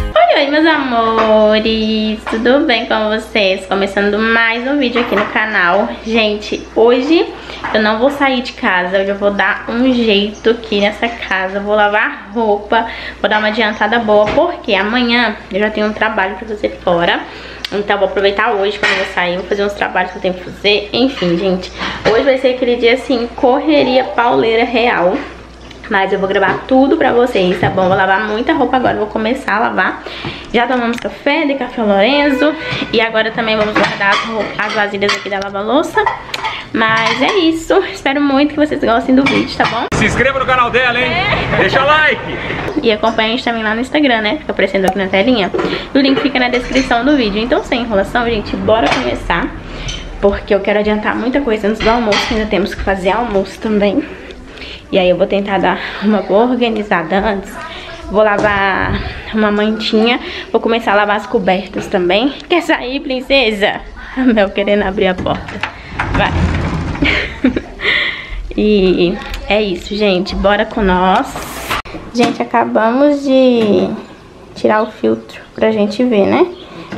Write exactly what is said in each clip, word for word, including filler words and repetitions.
Oi, oi, meus amores! Tudo bem com vocês? Começando mais um vídeo aqui no canal. Gente, hoje eu não vou sair de casa, hoje eu vou dar um jeito aqui nessa casa. Vou lavar roupa, vou dar uma adiantada boa, porque amanhã eu já tenho um trabalho pra fazer fora. Então vou aproveitar hoje quando eu sair, vou fazer uns trabalhos que eu tenho que fazer. Enfim, gente, hoje vai ser aquele dia assim, correria pauleira real. Mas eu vou gravar tudo pra vocês, tá bom? Vou lavar muita roupa agora, vou começar a lavar. Já tomamos café de Café Lorenzo. E agora também vamos guardar as, roupas, as vasilhas aqui da Lava Louça. Mas é isso, espero muito que vocês gostem do vídeo, tá bom? Se inscreva no canal dela, hein? É. Deixa o like! E acompanha a gente também lá no Instagram, né? Fica aparecendo aqui na telinha. O link fica na descrição do vídeo. Então, sem enrolação, gente, bora começar. Porque eu quero adiantar muita coisa antes do almoço, que ainda temos que fazer almoço também. E aí eu vou tentar dar uma boa organizada antes. Vou lavar uma mantinha. Vou começar a lavar as cobertas também. Quer sair, princesa? A Mel querendo abrir a porta. Vai. E é isso, gente. Bora com nós. Gente, acabamos de tirar o filtro pra gente ver, né?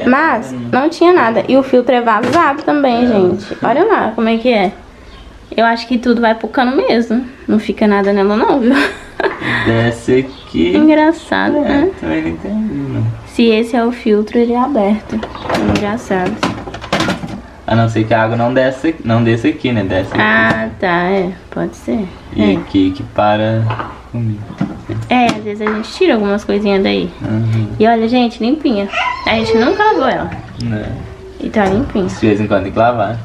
Mas não tinha nada. E o filtro é vazado também, gente. Olha lá como é que é. Eu acho que tudo vai pro cano mesmo. Não fica nada nela não, viu? Desce aqui. Engraçado, é, né? Ele tem... Se esse é o filtro, ele é aberto. Engraçado. A não ser que a água não desce, não desce aqui, né? Desce aqui. Ah, tá. É. Pode ser. E é. Aqui que para comigo. É, às vezes a gente tira algumas coisinhas daí. Uhum. E olha, gente, limpinha. A gente nunca lavou ela. Não. E tá limpinha. De vez em quando tem que lavar.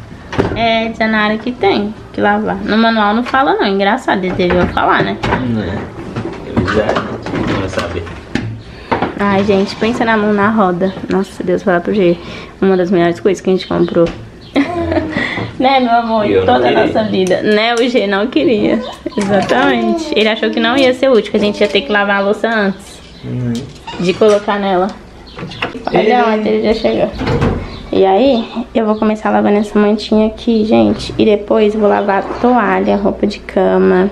É, diz na área que tem que lavar. No manual não fala não, engraçado, eles deviam falar, né? Não é, eu já não vou saber. Ai, gente, pensa na mão na roda. Nossa, Deus, falar pro G, uma das melhores coisas que a gente comprou. Né, meu amor, eu toda a nossa vida. Né, o G não queria. Exatamente, ele achou que não ia ser útil, que a gente ia ter que lavar a louça antes uhum. de colocar nela. Olha onde ele já chegou. E aí, eu vou começar lavando essa mantinha aqui, gente. E depois eu vou lavar a toalha, roupa de cama.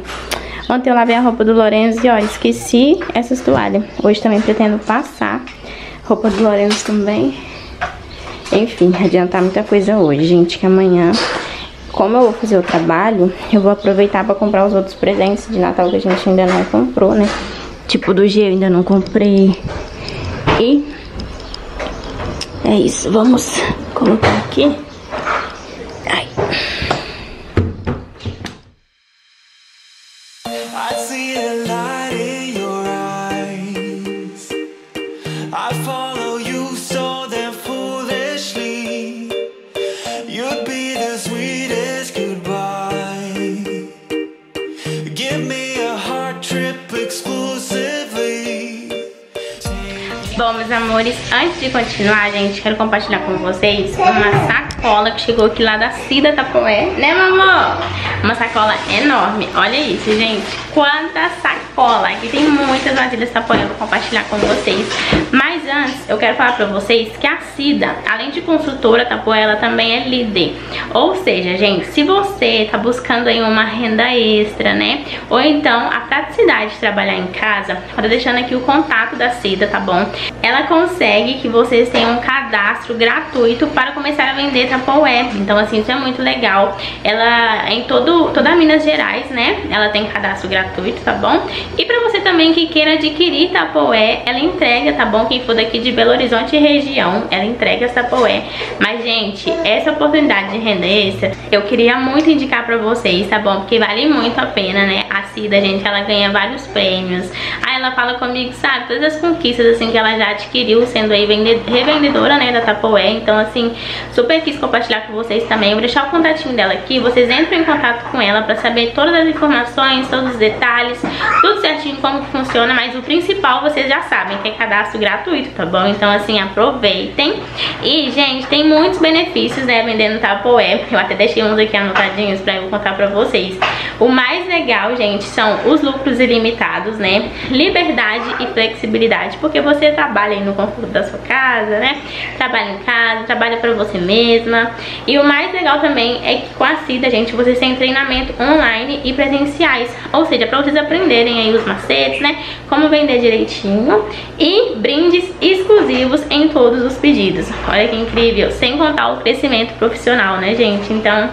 Ontem eu lavei a roupa do Lorenzo e, ó, esqueci essas toalhas. Hoje também pretendo passar roupa do Lorenzo também. Enfim, adiantar muita coisa hoje, gente, que amanhã... Como eu vou fazer o trabalho, eu vou aproveitar pra comprar os outros presentes de Natal que a gente ainda não comprou, né? Tipo, do G eu ainda não comprei. E... é isso, vamos colocar aqui. Ai. Bom, meus amores, antes de continuar, gente, quero compartilhar com vocês uma sacola que chegou aqui lá da Cida Tupperware, né, mamô? Uma sacola enorme, olha isso, gente, quanta sacola! Aqui tem muitas vasilhas Tupperware, eu vou compartilhar com vocês. Mas antes, eu quero falar pra vocês que a Cida, além de consultora Tupperware, ela também é líder. Ou seja, gente, se você tá buscando aí uma renda extra, né, ou então a praticidade de trabalhar em casa, eu tô deixando aqui o contato da Cida, tá bom? Ela consegue que vocês tenham um cadastro gratuito para começar a vender Tapoé. Então, assim, isso é muito legal. Ela, em todo, toda Minas Gerais, né? Ela tem cadastro gratuito, tá bom? E para você também que queira adquirir Tapoé, ela entrega, tá bom? Quem for daqui de Belo Horizonte e região, ela entrega essa Tapoé. Mas, gente, essa oportunidade de renda extra, eu queria muito indicar para vocês, tá bom? Porque vale muito a pena, né? A Cida, gente, ela ganha vários prêmios. Aí ela fala comigo, sabe? Todas as conquistas, assim, que ela já adquiriu, sendo aí revendedora, né, da Tapoé. Então, assim, super quis compartilhar com vocês também. Eu vou deixar o contatinho dela aqui, vocês entram em contato com ela pra saber todas as informações, todos os detalhes, tudo certinho como que funciona, mas o principal vocês já sabem, que é cadastro gratuito, tá bom? Então, assim, aproveitem. E, gente, tem muitos benefícios, né, vendendo Tapoé. Eu até deixei uns aqui anotadinhos pra eu contar pra vocês. O mais legal, gente, são os lucros ilimitados, né? Liberdade e flexibilidade, porque você trabalha aí no conforto da sua casa, né? Trabalha em casa, trabalha pra você mesma. E o mais legal também é que com a Cida, gente, vocês têm treinamento online e presenciais, ou seja, pra vocês aprenderem aí os macetes, né? Como vender direitinho, e brindes exclusivos em todos os pedidos. Olha que incrível, sem contar o crescimento profissional, né, gente? Então,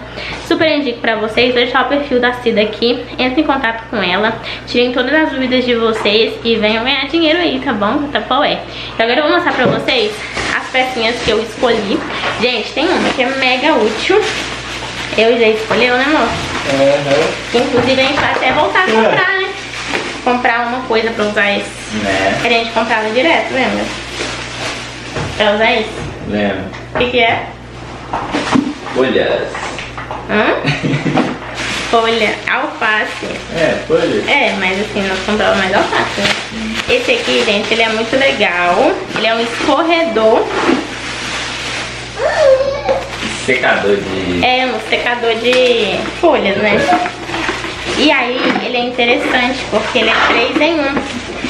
super indico pra vocês. Vou deixar o perfil da Cida aqui, entre em contato com ela, tirem todas as dúvidas de vocês e venham ganhar dinheiro aí, tá bom? Tapoé. E agora eu vou mostrar pra vocês as pecinhas que eu escolhi. Gente, tem uma que é mega útil. Eu já escolheu, né, amor? Uhum. Inclusive a gente vai até voltar a comprar, né? Comprar uma coisa pra usar isso. É. A gente comprava direto, lembra? Pra usar isso. Lembra. O que que é? Folhas. Hã? Folha, alface. É, folha. É, mas assim, nós compramos mais alface, né? Hum. Esse aqui, gente, ele é muito legal. Ele é um escorredor. Secador de... É, um secador de folhas, né? E aí, ele é interessante porque ele é três em um.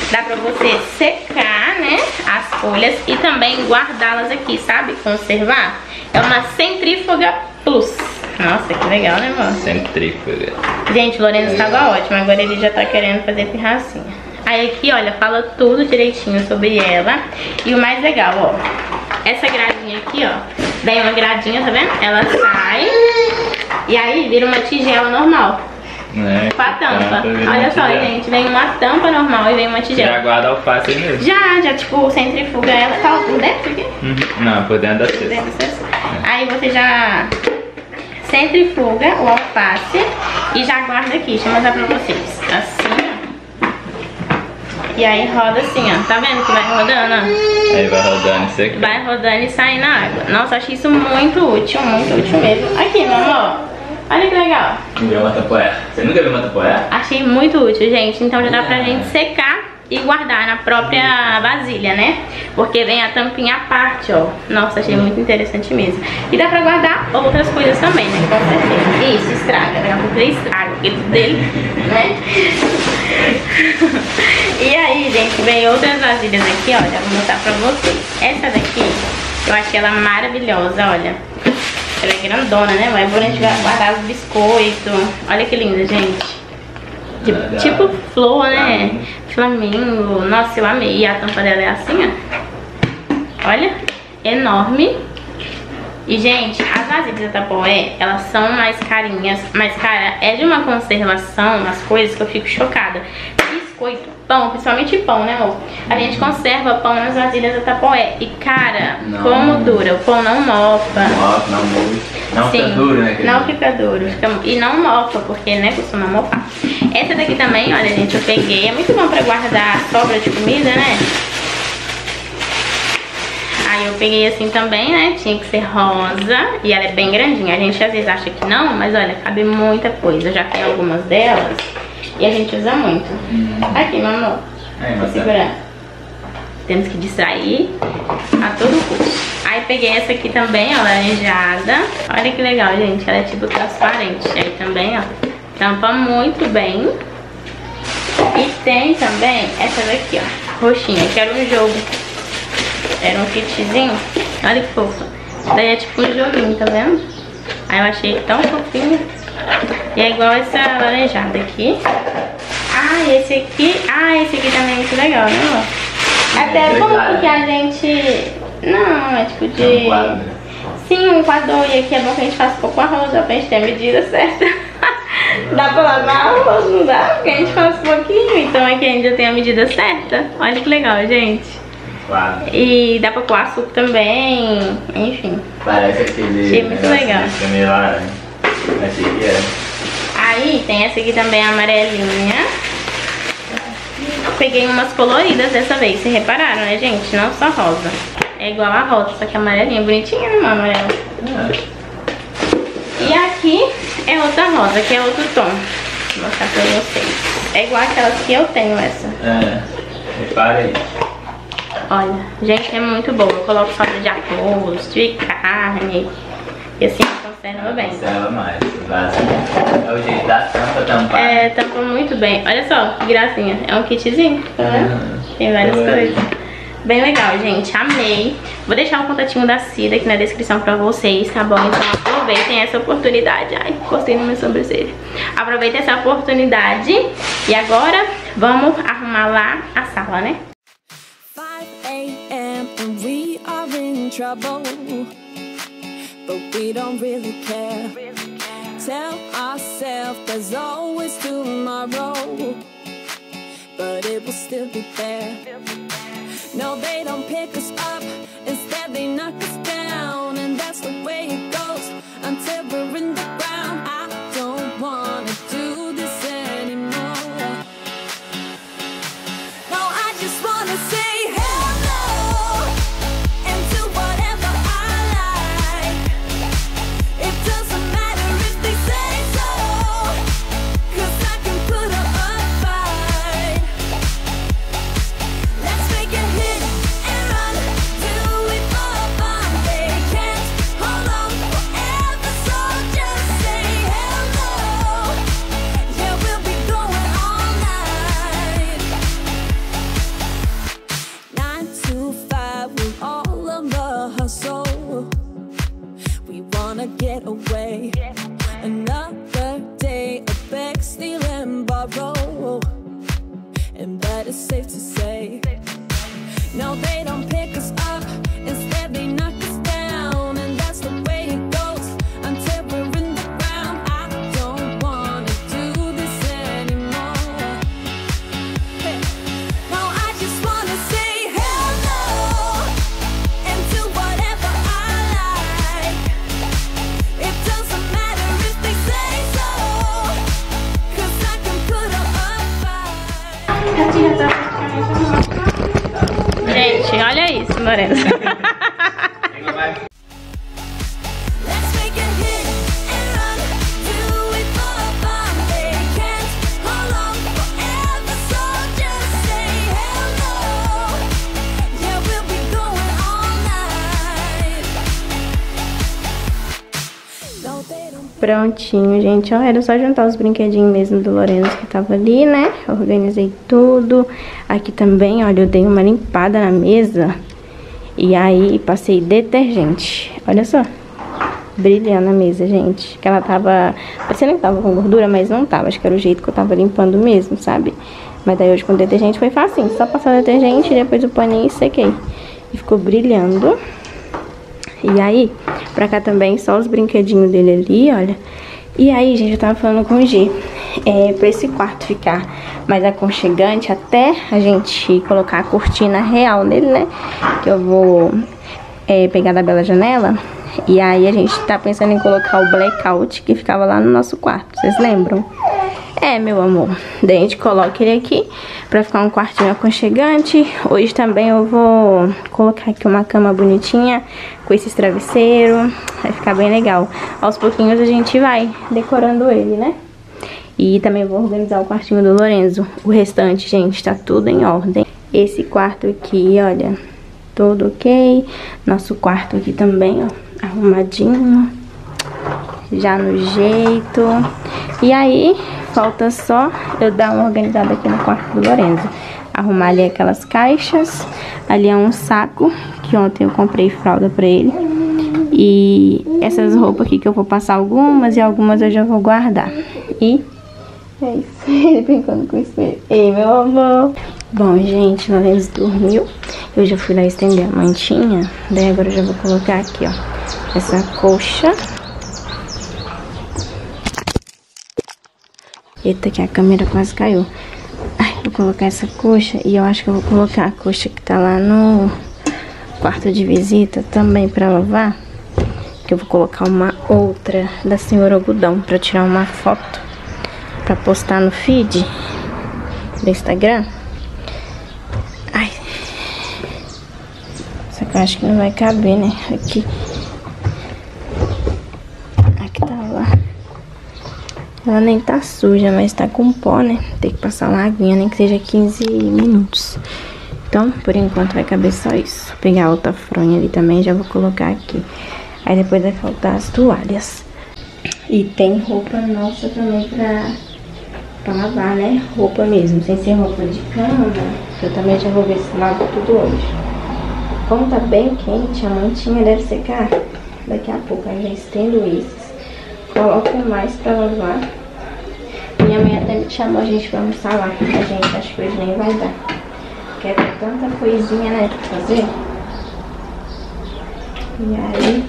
Dá pra você secar, né, as folhas e também guardá-las aqui, sabe? Conservar. É uma centrífuga plus. Nossa, que legal, né, amor? Centrífuga. Gente, o Lorenzo estava ótimo, agora ele já tá querendo fazer pirracinha. Aí aqui, olha, fala tudo direitinho sobre ela. E o mais legal, ó, essa gradinha aqui, ó, vem uma gradinha, tá vendo? Ela sai e aí vira uma tigela normal. É, com a tampa. Olha só, gente, vem uma tampa normal e vem uma tigela. Já guarda alface mesmo? Já, já, tipo, centrifuga ela. Tá por dentro aqui? Uhum. Não, por dentro da cesta. Por dentro da cesta. É. Aí você já centrifuga o alface e já guarda aqui. Deixa eu mostrar pra vocês. Assim, ó. E aí roda assim, ó. Tá vendo que vai rodando, ó? Aí vai rodando e seca. Vai rodando e sai na água. Nossa, achei isso muito útil, muito útil mesmo. Aqui, meu amor. Olha que legal. Viu uma tapoé? Você nunca viu uma tapoé? Achei muito útil, gente. Então já dá pra gente secar e guardar na própria vasilha, né? Porque vem a tampinha à parte, ó. Nossa, achei muito interessante mesmo. E dá pra guardar outras coisas também, né? Com certeza. Isso, estraga. Daqui a pouco ele estraga aquele dele, né? E aí, gente, vem outras vasilhas aqui, olha. Vou mostrar pra vocês. Essa daqui, eu achei ela maravilhosa, olha. Ela é grandona, né? Mas a gente vai guardar os biscoitos. Olha que linda, gente. De, ah, tipo flor, né? Flamingo. Nossa, eu amei. E a tampa dela é assim, ó. Olha. Enorme. E, gente, as vasilhas da Tapoé, elas são mais carinhas. Mas, cara, é de uma conservação as coisas que eu fico chocada. Biscoito, pão, principalmente pão, né, amor? A gente conserva pão nas vasilhas da Tapoé. E, cara, não, como dura. O pão não mofa. Não mofa, não move. Não fica duro, né? Não fica duro. Fica... E não mofa, porque, né, costuma mofar. Essa daqui também, olha, gente, eu peguei. É muito bom pra guardar sobra de comida, né? Aí eu peguei assim também, né? Tinha que ser rosa. E ela é bem grandinha. A gente às vezes acha que não, mas olha, cabe muita coisa. Eu já tenho algumas delas. E a gente usa muito. Hum. Aqui, meu amor. Aí, vou segurar. Temos que distrair a todo custo. Aí peguei essa aqui também, ó, laranjada. Olha que legal, gente. Ela é tipo transparente. Aí também, ó, tampa muito bem. E tem também essa daqui, ó, roxinha, que era um jogo. Era um kitzinho. Olha que fofo. Daí é tipo um joguinho, tá vendo? Aí eu achei tão fofinho. E é igual essa laranjada aqui. Ah, e esse aqui. Ah, esse aqui também é muito legal, né, amor? Até é como que a gente... Não, é tipo de... É um quadro. Sim, um quadro. E aqui é bom que a gente faça um pouco arroz, pra gente ter a medida certa. Dá pra lavar arroz, não dá? Porque a gente faz um pouquinho. Então aqui a gente já tem a medida certa. Olha que legal, gente. Quadro. E dá pra coar suco também. Enfim. Parece aquele... Achei muito legal. Achei que era. Aí tem essa aqui também, amarelinha. Peguei umas coloridas dessa vez, vocês repararam, né, gente? Não só rosa. É igual a rosa, só que amarelinha. Bonitinha, né, amarela? E aqui é outra rosa, que é outro tom. Vou mostrar pra vocês. É igual aquelas que eu tenho, essa. É, repara aí. Olha, gente, é muito boa. Eu coloco sobra de arroz, de carne. E assim eu ferva bem. Ferva mais, vaso. É o jeito da tampa tampar. É, tampa muito bem. Olha só, que gracinha. É um kitzinho, tá vendo? Uhum. Tem várias Oi. coisas. Bem legal, gente, amei. Vou deixar o contatinho da Cida aqui na descrição pra vocês, tá bom? Então aproveitem essa oportunidade. Ai, encostei no meu sobrancelho. Aproveitem essa oportunidade. E agora vamos arrumar lá a sala, né? five a m and we are in trouble, but we don't really care. Tell ourselves there's always tomorrow, but it will still be there. No, they don't pick us up, instead they knock us down, and that's the way it goes until we're in the ground. I don't wanna do this anymore. No, I just wanna say hello and do whatever I like. It doesn't matter if they say so, 'cause I can put up a fight. Let's make it hit. Gente, olha isso, Lorenzo. Prontinho, gente, ó, era só juntar os brinquedinhos mesmo do Lorenzo que tava ali, né? Organizei tudo. Aqui também, olha, eu dei uma limpada na mesa e aí passei detergente. Olha só, brilhando a mesa, gente. Que ela tava, você nem tava com gordura, mas não tava, acho que era o jeito que eu tava limpando mesmo, sabe? Mas daí hoje com detergente foi facinho, só passar o detergente, depois o paninho e sequei. E ficou brilhando. E aí, pra cá também, só os brinquedinhos dele ali, olha. E aí, gente, eu tava falando com o G, é, pra esse quarto ficar mais aconchegante, até a gente colocar a cortina real nele, né? Que eu vou é, pegar da Bela Janela. E aí a gente tá pensando em colocar o blackout que ficava lá no nosso quarto, vocês lembram? É, meu amor, daí a gente coloca ele aqui pra ficar um quartinho aconchegante. Hoje também eu vou colocar aqui uma cama bonitinha com esses travesseiros, vai ficar bem legal. Aos pouquinhos a gente vai decorando ele, né? E também vou organizar o quartinho do Lorenzo. O restante, gente, tá tudo em ordem. Esse quarto aqui, olha, todo ok. Nosso quarto aqui também, ó, arrumadinho, já no jeito. E aí falta só eu dar uma organizada aqui no quarto do Lorenzo. Arrumar ali aquelas caixas. Ali é um saco, que ontem eu comprei fralda pra ele. E essas roupas aqui que eu vou passar algumas, e algumas eu já vou guardar. E é isso, ele brincando com o espelho. Ei, meu amor. Bom, gente, o Lorenzo dormiu. Eu já fui lá estender a mantinha. Daí agora eu já vou colocar aqui, ó, essa colcha. Eita, que a câmera quase caiu. Ai, vou colocar essa coxa. E eu acho que eu vou colocar a coxa que tá lá no quarto de visita também pra lavar. Que eu vou colocar uma outra da senhora Algodão pra tirar uma foto pra postar no feed do Instagram. Ai, só que eu acho que não vai caber, né? Aqui. Ela nem tá suja, mas tá com pó, né? Tem que passar uma aguinha, nem que seja quinze minutos. Então, por enquanto vai caber só isso. Vou pegar a outra fronha ali também, já vou colocar aqui. Aí depois vai faltar as toalhas. E tem roupa nossa também pra, pra lavar, né? Roupa mesmo, sem ser roupa de cama. Eu também já vou ver se lavo tudo hoje. Como tá bem quente, a mantinha deve secar daqui a pouco. Eu já estendo esses, coloco mais pra lavar. Minha mãe até me chamou, a gente vai almoçar lá. A gente acho que hoje nem vai dar. Quer ter tanta coisinha, né, pra fazer. E aí...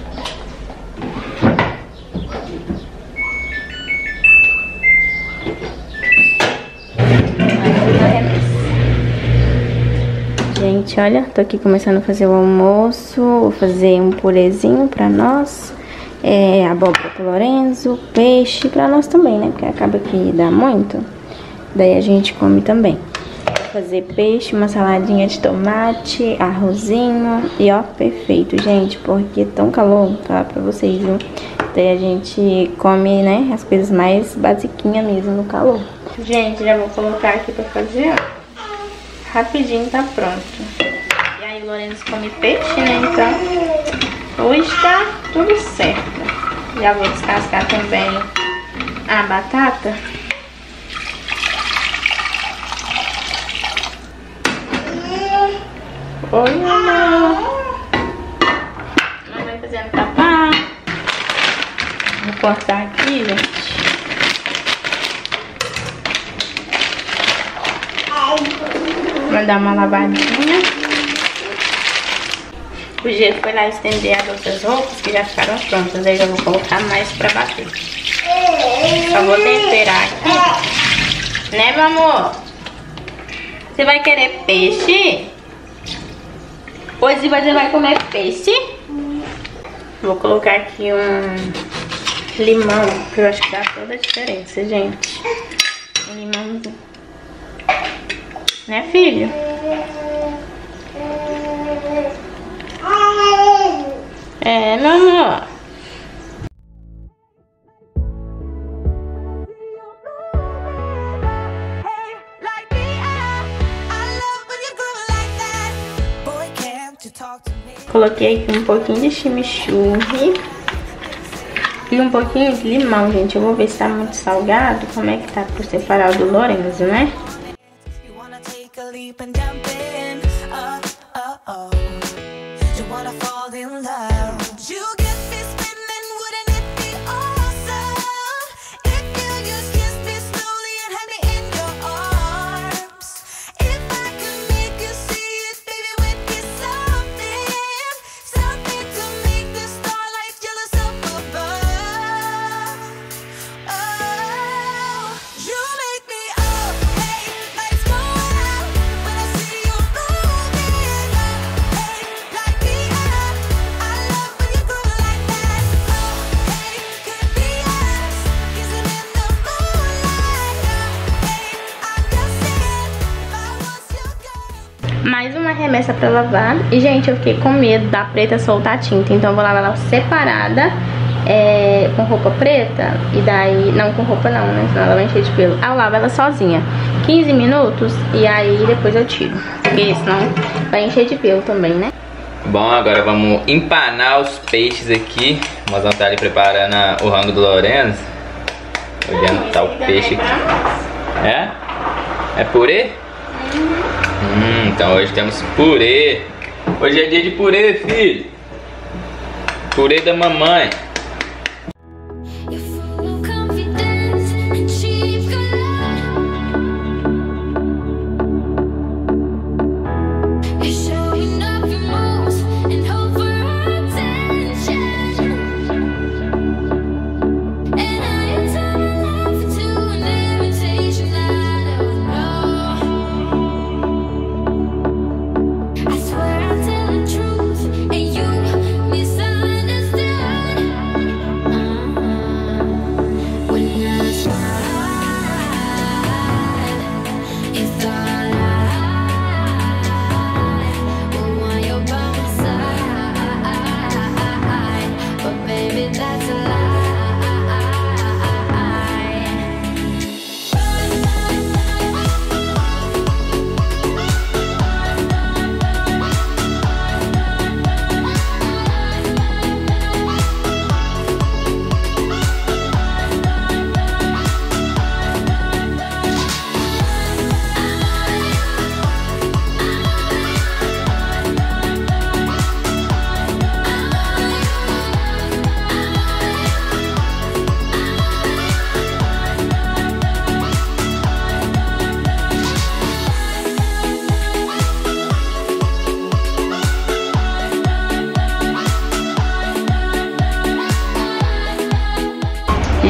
Gente, olha, tô aqui começando a fazer o almoço. Vou fazer um purezinho pra nós, é, abóbora pro Lorenzo, peixe pra nós também, né? Porque acaba que dá muito, daí a gente come também. Vou fazer peixe, uma saladinha de tomate, arrozinho. E ó, perfeito, gente, porque tão calor, tá? Pra vocês, viu? Daí a gente come, né, as coisas mais basiquinhas mesmo no calor. Gente, já vou colocar aqui pra fazer, ó. Rapidinho tá pronto. E aí o Lorenzo come peixe, né? Então hoje tá tudo certo. Já vou descascar também a batata. Oi, mamãe. Mamãe fazendo tapar. Vou cortar aqui, gente. Vou dar uma lavadinha. O Gê foi lá estender as outras roupas que já ficaram prontas. Aí eu vou colocar mais pra bater. Só vou temperar aqui. Né, meu amor? Você vai querer peixe? Hoje você vai comer peixe? Vou colocar aqui um limão, que eu acho que dá toda a diferença, gente. Um limãozinho. Né, filho? É, meu amor. Coloquei aqui um pouquinho de chimichurri e um pouquinho de limão, gente. Eu vou ver se tá muito salgado. Como é que tá por separar o do Lorenzo, né? Mais uma remessa pra lavar. E, gente, eu fiquei com medo da preta soltar a tinta. Então eu vou lavar ela separada, é, com roupa preta. E daí... Não, com roupa não, né? Senão ela vai encher de pelo. Eu lavo ela sozinha. quinze minutos. E aí depois eu tiro. Porque senão vai encher de pelo também, né? Bom, agora vamos empanar os peixes aqui. Mas vamos estar ali preparando o rango do Lorenzo. Olhando tá o peixe aqui. É? É purê? Hum, então hoje temos purê. Hoje é dia de purê, filho. Purê da mamãe.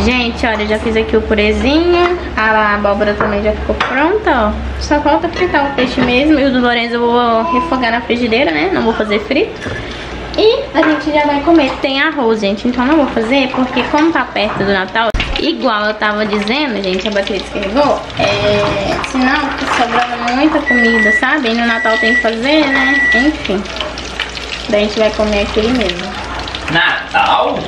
Gente, olha, já fiz aqui o purezinho. A abóbora também já ficou pronta, ó. Só falta fritar o peixe mesmo. E o do Lorenzo eu vou refogar na frigideira, né? Não vou fazer frito. E a gente já vai comer. Tem arroz, gente, então não vou fazer, porque como tá perto do Natal, igual eu tava dizendo, gente, a bateria descarregou. É... Senão sobrava muita comida, sabe? E no Natal tem que fazer, né? Enfim. Daí a gente vai comer aquele mesmo. Natal?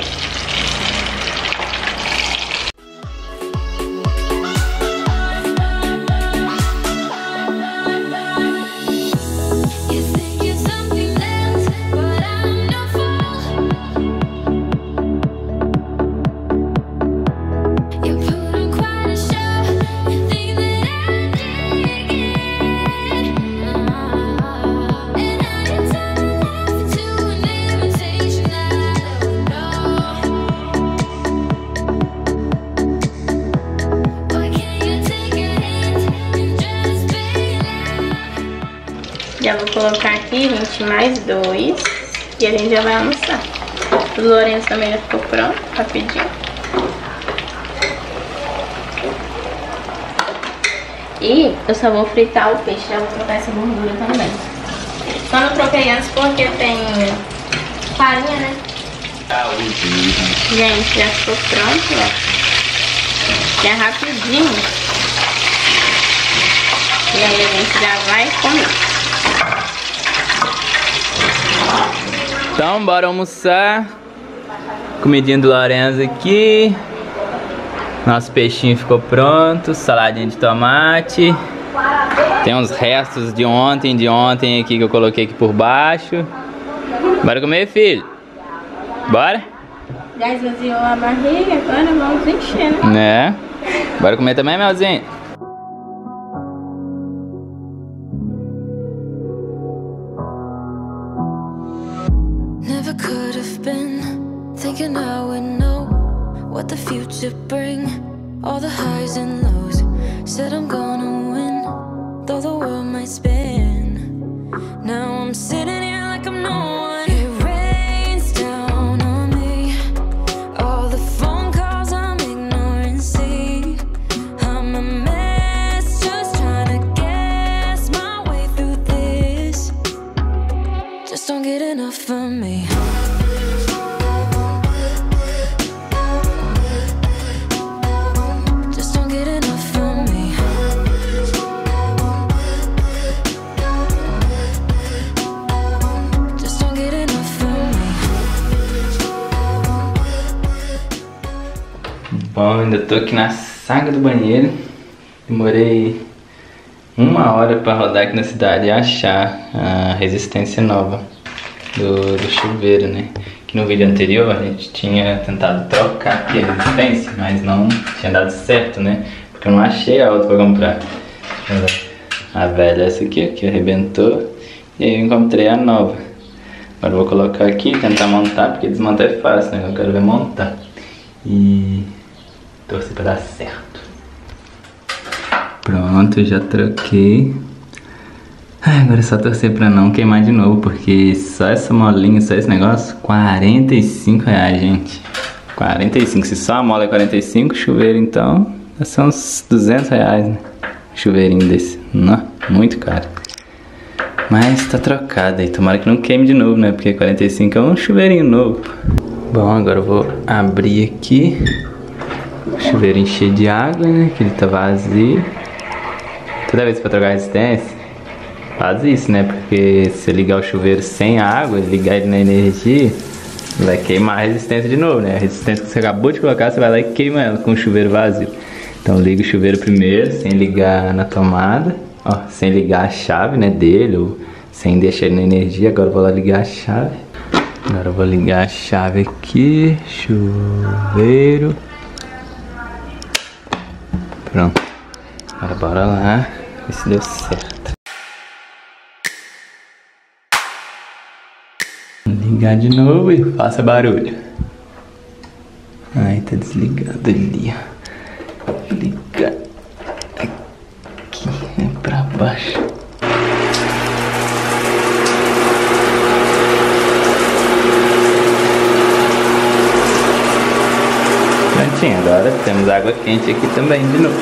Já vou colocar aqui, gente, mais dois. E a gente já vai almoçar. O Lorenzo também já ficou pronto, rapidinho. E eu só vou fritar o peixe, já vou trocar essa gordura também. Só não troquei antes porque tem farinha, né? Gente, já ficou pronto, ó. Já rapidinho. E aí a gente já vai comer. Então, bora almoçar. Comidinha do Lorenzo aqui. Nosso peixinho ficou pronto. Saladinha de tomate. Tem uns restos de ontem, de ontem aqui que eu coloquei aqui por baixo. Bora comer, filho? Bora? Já esvaziou a barriga, agora vamos encher, né? É. Bora comer também, Melzinho? Bom, ainda tô aqui na saga do banheiro. Demorei uma hora pra rodar aqui na cidade e achar a resistência nova do, do chuveiro, né? Que no vídeo anterior a gente tinha tentado trocar aqui a resistência, mas não tinha dado certo, né? Porque eu não achei a outra pra comprar. A velha, essa aqui, que arrebentou. E aí eu encontrei a nova. Agora eu vou colocar aqui e tentar montar, porque desmontar é fácil, né? Eu quero ver montar. E... torcer pra dar certo. Pronto, já troquei. Ai, agora é só torcer pra não queimar de novo, porque só essa molinha, só esse negócio, quarenta e cinco reais, gente. quarenta e cinco, se só a mola é quarenta e cinco, chuveiro então são uns duzentos reais, né? Chuveirinho desse, não, muito caro. Mas tá trocado aí, tomara que não queime de novo, né? Porque quarenta e cinco é um chuveirinho novo. Bom, agora eu vou abrir aqui. O chuveiro encher de água, né? Que ele tá vazio. Toda vez que for trocar a resistência, faz isso, né? Porque se ligar o chuveiro sem a água, ligar ele na energia, vai queimar a resistência de novo, né? A resistência que você acabou de colocar, você vai lá e queima ela com o chuveiro vazio. Então liga o chuveiro primeiro, sem ligar na tomada, ó, sem ligar a chave, né, dele, ou sem deixar ele na energia. Agora eu vou lá ligar a chave. Agora eu vou ligar a chave aqui. Chuveiro. Pronto, agora bora lá, ver se deu certo. Ligar de novo e faça barulho. Aí tá desligado ali, ó. Ligar aqui, né, pra baixo. prontinho, agora temos água quente aqui também de novo.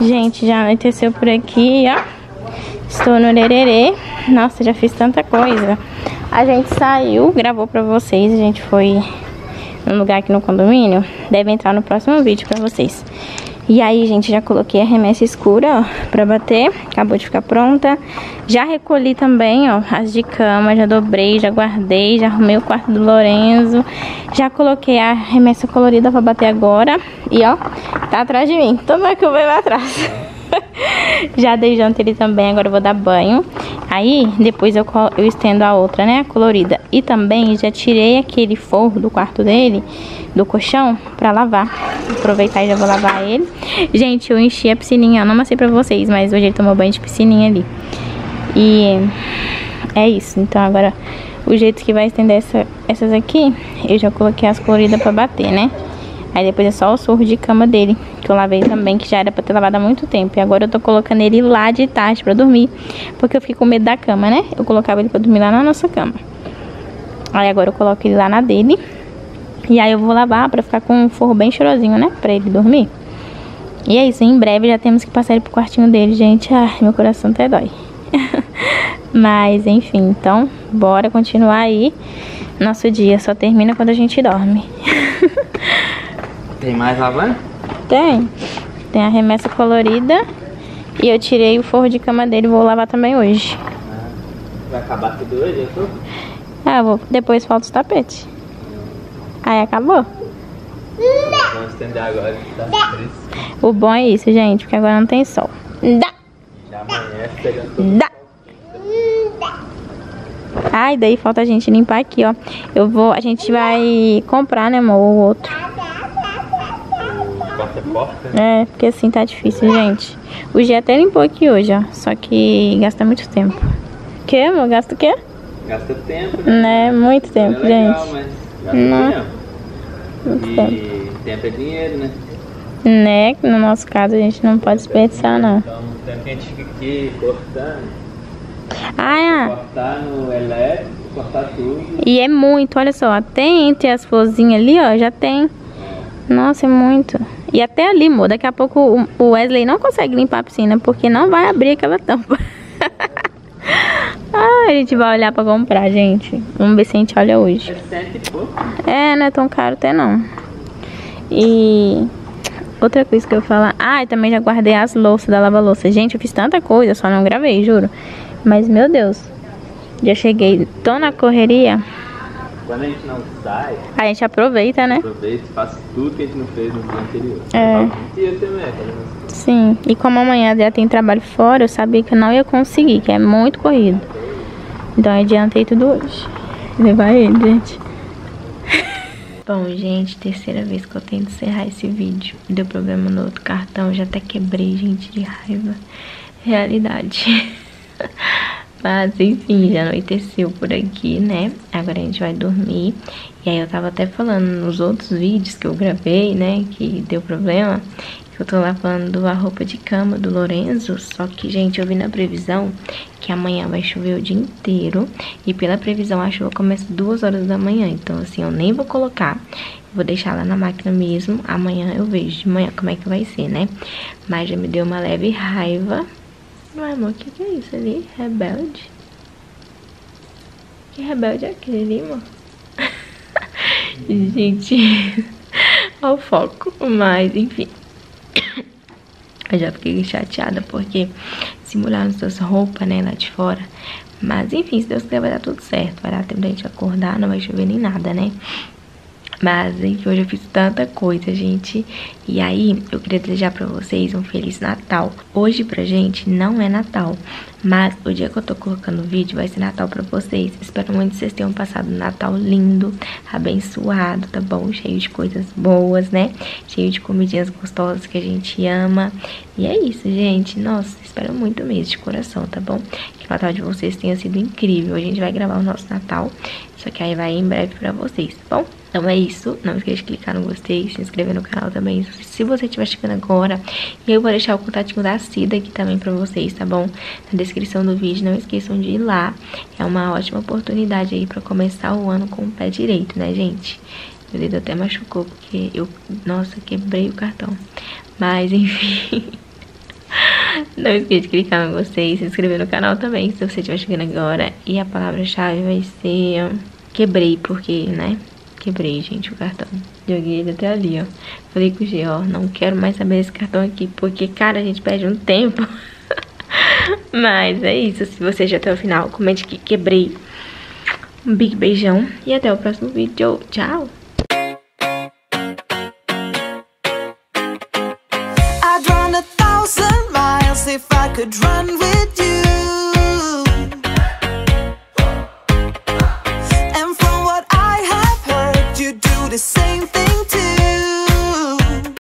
Gente, já anoiteceu por aqui, ó. Estou no lererê. Nossa, já fiz tanta coisa. A gente saiu, gravou pra vocês. A gente foi num lugar aqui no condomínio. Deve entrar no próximo vídeo pra vocês. E aí, gente, já coloquei a remessa escura, ó, pra bater. Acabou de ficar pronta. Já recolhi também, ó, as de cama. Já dobrei, já guardei, já arrumei o quarto do Lorenzo. Já coloquei a remessa colorida pra bater agora. E, ó, tá atrás de mim. Toma que eu venho atrás. Já dei janta ele também, agora eu vou dar banho. Aí, depois eu, eu estendo a outra, né, a colorida. E também já tirei aquele forro do quarto dele, do colchão, pra lavar. Aproveitar e já vou lavar ele. Gente, eu enchi a piscininha, eu não mostrei pra vocês, mas hoje ele tomou banho de piscininha ali. E é isso, então agora o jeito que vai estender essa, essas aqui, eu já coloquei as coloridas pra bater, né. Aí depois é só o surro de cama dele, que eu lavei também, que já era pra ter lavado há muito tempo. E agora eu tô colocando ele lá de tarde pra dormir, porque eu fiquei com medo da cama, né? Eu colocava ele pra dormir lá na nossa cama. Aí agora eu coloco ele lá na dele. E aí eu vou lavar pra ficar com um forro bem cheirosinho, né? Pra ele dormir. E é isso, em breve já temos que passar ele pro quartinho dele, gente. Ai, meu coração até dói. Mas, enfim, então, bora continuar aí. Nosso dia só termina quando a gente dorme. Tem mais lavando? Tem. Tem a remessa colorida. E eu tirei o forro de cama dele. Vou lavar também hoje. Vai acabar tudo hoje? Eu ah, eu vou. Depois falta os tapetes. Aí acabou. Vamos estender agora. Tá o bom é isso, gente. Porque agora não tem sol. Já amanhece pegando tudo. Dá. Ai, daí falta a gente limpar aqui, ó. Eu vou... A gente vai comprar, né, amor? O outro. Porta, né? É, porque assim tá difícil, gente. O G até limpou aqui hoje, ó. Só que gasta muito tempo. Que, amor? Gasta o quê? Gasta tempo, né? né? Muito tempo, é legal, gente. Mas não. Tempo. Muito e tempo. Tempo é dinheiro, né? Né? No nosso caso, a gente não pode desperdiçar, não. Então, o tempo que a gente fica aqui cortando. Ah, é. Cortar no elétrico, cortar tudo. E é muito, olha só. Até entre as florzinhas ali, ó, já tem. Nossa, é muito. E até ali, amor, daqui a pouco o Wesley não consegue limpar a piscina, porque não vai abrir aquela tampa. Ah, a gente vai olhar pra comprar, gente. Vamos ver se a gente olha hoje. É sete e pouco. É, não é tão caro até não. E outra coisa que eu ia falar. Ah, eu também já guardei as louças da Lava Louça. Gente, eu fiz tanta coisa, só não gravei, juro. Mas, meu Deus, já cheguei, tô na correria. Quando a gente não sai... A gente aproveita, né? Aproveita e faz tudo que a gente não fez no dia anterior. É. Sim. E como amanhã já tem trabalho fora, eu sabia que eu não ia conseguir, que é muito corrido. Então eu adiantei tudo hoje. Levar ele, gente. Bom, gente, terceira vez que eu tento encerrar esse vídeo. Deu problema no outro cartão, já até quebrei, gente, de raiva. Realidade. Mas enfim, já anoiteceu por aqui, né? Agora a gente vai dormir. E aí eu tava até falando nos outros vídeos que eu gravei, né? Que deu problema. Que eu tô lavando a roupa de cama do Lorenzo. Só que, gente, eu vi na previsão que amanhã vai chover o dia inteiro. E pela previsão a chuva começa duas horas da manhã. Então, assim, eu nem vou colocar. Vou deixar lá na máquina mesmo. Amanhã eu vejo de manhã como é que vai ser, né? Mas já me deu uma leve raiva. Não, amor, o que, que é isso ali? Rebelde? Que rebelde é aquele ali, amor? Gente, olha o foco. Mas, enfim. Eu já fiquei chateada porque se molharam suas roupas, né, lá de fora. Mas, enfim, se Deus quiser vai dar tudo certo. Vai dar tempo da gente acordar, não vai chover nem nada, né? Mas, enfim, hoje eu fiz tanta coisa, gente. E aí, eu queria desejar pra vocês um Feliz Natal. Hoje, pra gente, não é Natal. Mas, o dia que eu tô colocando o vídeo, vai ser Natal pra vocês. Espero muito que vocês tenham passado um Natal lindo, abençoado, tá bom? Cheio de coisas boas, né? Cheio de comidinhas gostosas que a gente ama. E é isso, gente. Nossa, espero muito mesmo, de coração, tá bom? Que o Natal de vocês tenha sido incrível. A gente vai gravar o nosso Natal. Só que aí vai em breve pra vocês, tá bom? Então é isso, não esqueça de clicar no gostei, se inscrever no canal também, se você estiver chegando agora. E eu vou deixar o contatinho da Cida aqui também pra vocês, tá bom? Na descrição do vídeo, não esqueçam de ir lá. É uma ótima oportunidade aí pra começar o ano com o pé direito, né, gente? Meu dedo até machucou, porque eu, nossa, quebrei o cartão. Mas, enfim... Não esqueça de clicar no gostei, se inscrever no canal também, se você estiver chegando agora. E a palavra-chave vai ser... Quebrei, porque, né... Quebrei, gente, o cartão. Joguei ele até ali, ó. Falei com o G, ó, não quero mais saber desse cartão aqui, porque, cara, a gente perde um tempo. Mas é isso. Se você já tá no final, comente que quebrei. Um big beijão e até o próximo vídeo. Tchau! The same thing.